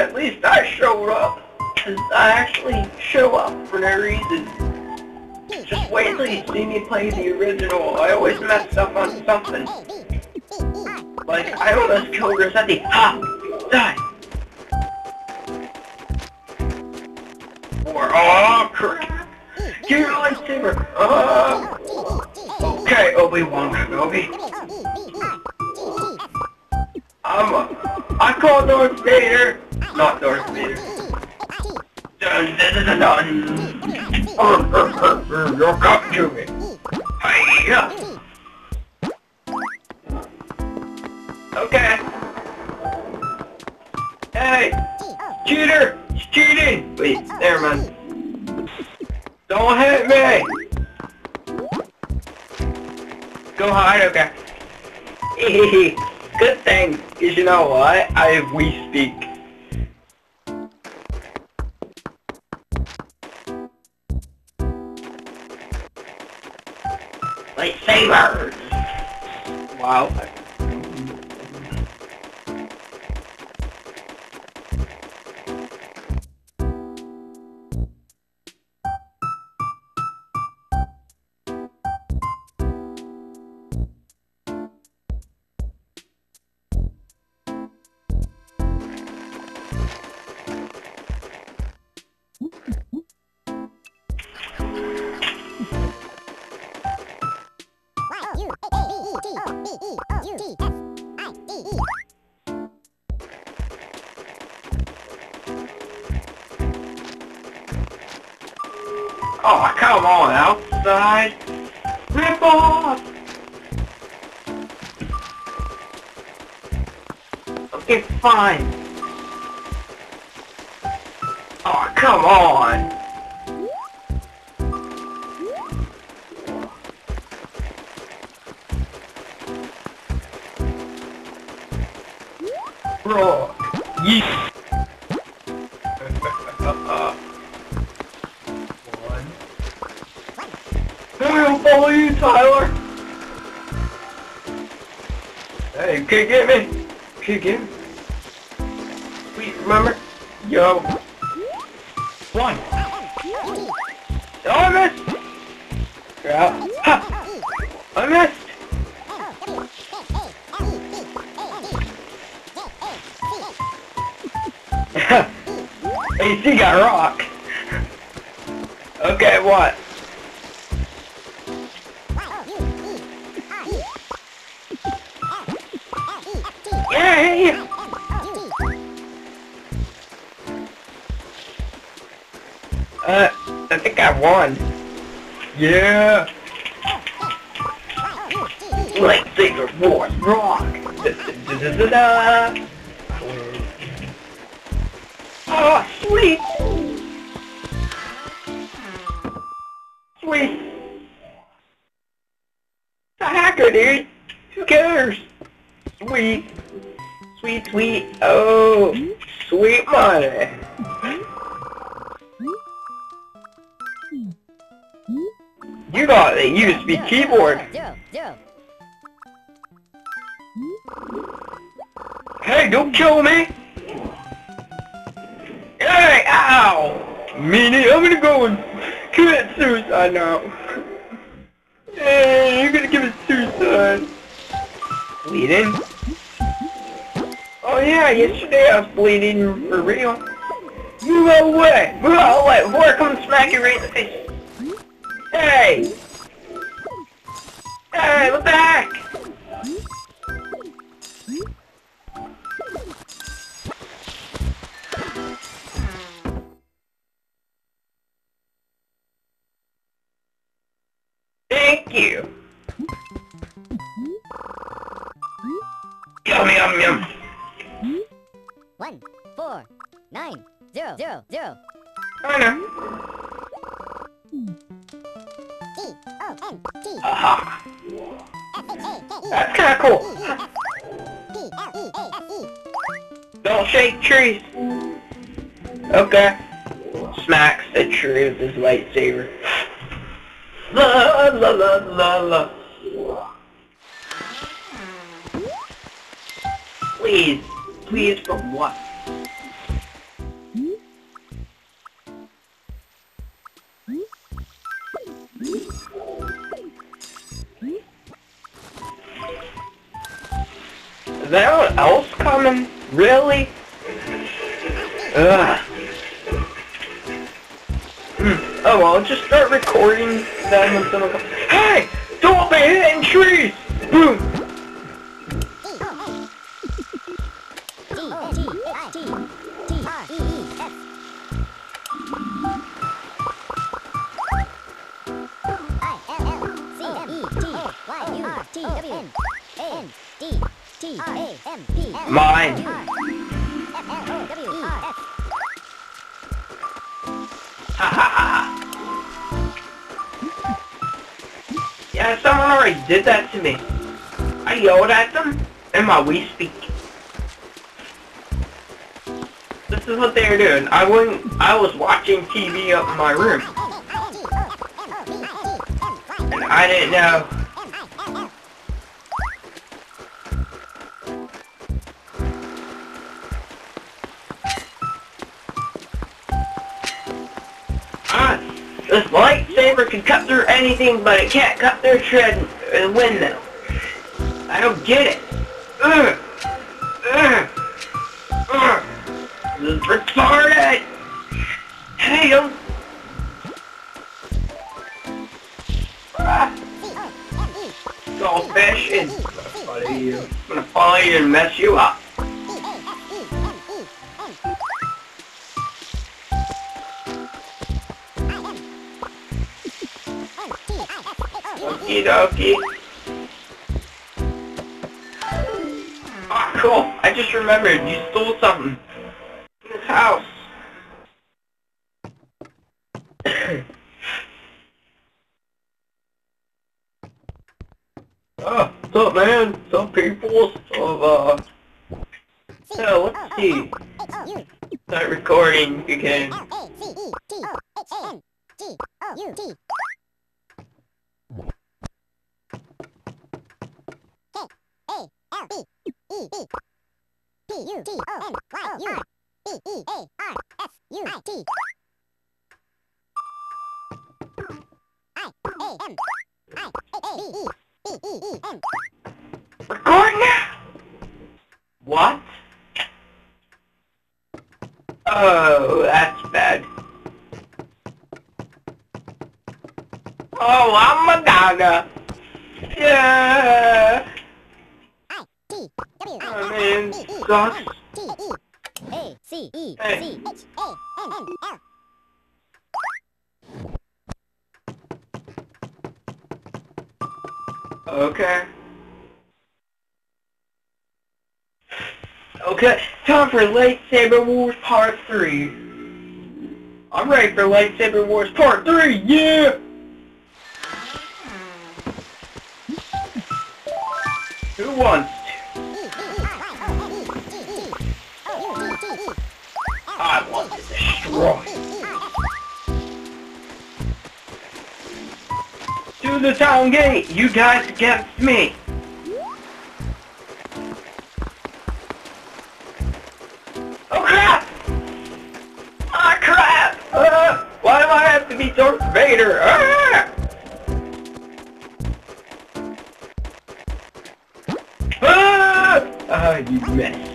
At least I showed up, because I actually show up for no reason. Just wait till you see me play the original. I always mess up on something. Like, I almost killed Rossetti. Ha! Die! Or, oh crap! Give me your lightsaber! Okay, Obi-Wan Kenobi. I call Darth Vader! Not Darth Vader. Dun-dun-dun-dun! You'll come to me! Hi-ya! Okay. Hey! Cheater! He's cheating! Wait, never mind. Don't hit me! Go hide, okay. Hehehe. Good thing is, you know what? We speak. Lightsabers! Wow. Oh, come on, outside! Rip off! Okay, fine. Oh, come on! Bro, yeesh! Follow you, Tyler! Hey, can you get me? Can you get me? Please remember? Yo! One! Oh, I missed! Yeah. Ha! I missed! AC got rocked! Okay, what? Yay! I think I won. Yeah! Lightsaber Wars rock! Da-da-da-da-da! Oh, sweet! Sweet! It's a hacker, dude! Who cares? Sweet! Sweet, sweet, oh, sweet money. You got the USB keyboard. Hey, don't kill me. Hey, ow. Meanie, I'm gonna go and commit suicide now. Hey, you're gonna commit suicide. Bleeding. Oh yeah, yesterday I was bleeding for real. Move away! Move away! Before I come and smack you right in the face! Hey! Hey, we're back! Thank you! Yum yum yum! 1, 4, 9, 0, 0, 0. I know. T-O-N-T. Aha. That's kinda cool. Don't shake trees. Okay. Smacks the tree with his lightsaber. La la la la la. Please. Please, from what? Is there anyone else coming? Really? Ugh. Oh well, just start recording then when someone comes. Hey! Don't be hitting trees! Boom! Mine. Yeah, someone already did that to me. I yelled at them in my Wii speak. This is what they were doing. I was watching TV up in my room. And I didn't know. This lightsaber can cut through anything, but it can't cut through a windmill. I don't get it. Ugh. Ugh. Ugh. This is retarded. Hey, yo. Goldfish is gonna follow you. I'm gonna follow you and mess you up. Okie dokie. Oh, cool. I just remembered you stole something in this house. Oh, what's up, man? Some people of, so, let's see. Start recording again. Record now! What? Oh, that's bad. Oh, I'm a donna. Yeah. I mean, sucks. Hey. Okay, time for Lightsaber Wars Part 3. I'm ready for Lightsaber Wars Part 3, yeah! Who wants to? I want to destroy. To the town gate, you guys against me. Oh crap! Ah crap! Why do I have to be Darth Vader? Ah! Oh, you missed.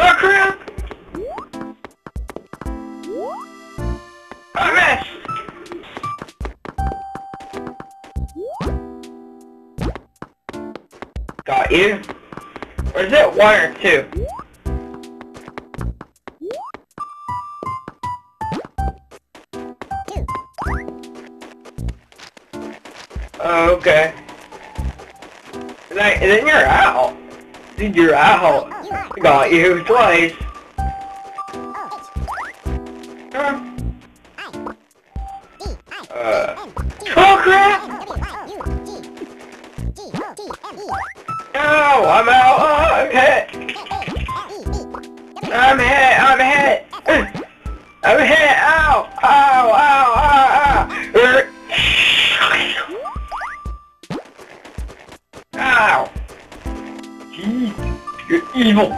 Oh, crap! I missed! Got you. Or is it one or two? Oh, okay. Then you're out. Dude, you're out. Got you twice. Oh, crap! No, I'm out. I'm hit! I'm hit! I'm hit! Ow! Ow! Ow! Ow! Ow! Ow! Jeez! you're evil.